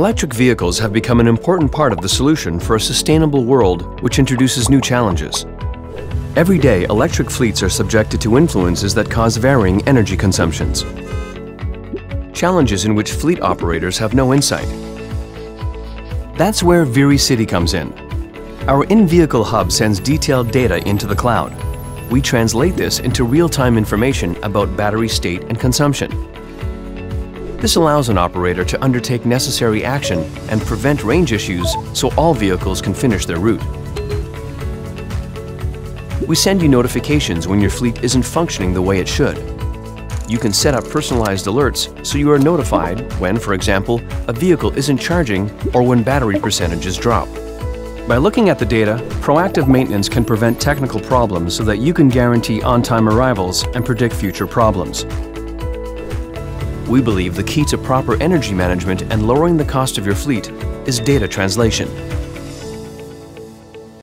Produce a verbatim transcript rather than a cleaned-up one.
Electric vehicles have become an important part of the solution for a sustainable world, which introduces new challenges. Every day, electric fleets are subjected to influences that cause varying energy consumptions. Challenges in which fleet operators have no insight. That's where viriciti comes in. Our in-vehicle hub sends detailed data into the cloud. We translate this into real-time information about battery state and consumption. This allows an operator to undertake necessary action and prevent range issues so all vehicles can finish their route. We send you notifications when your fleet isn't functioning the way it should. You can set up personalized alerts so you are notified when, for example, a vehicle isn't charging or when battery percentages drop. By looking at the data, proactive maintenance can prevent technical problems so that you can guarantee on-time arrivals and predict future problems. We believe the key to proper energy management and lowering the cost of your fleet is data translation.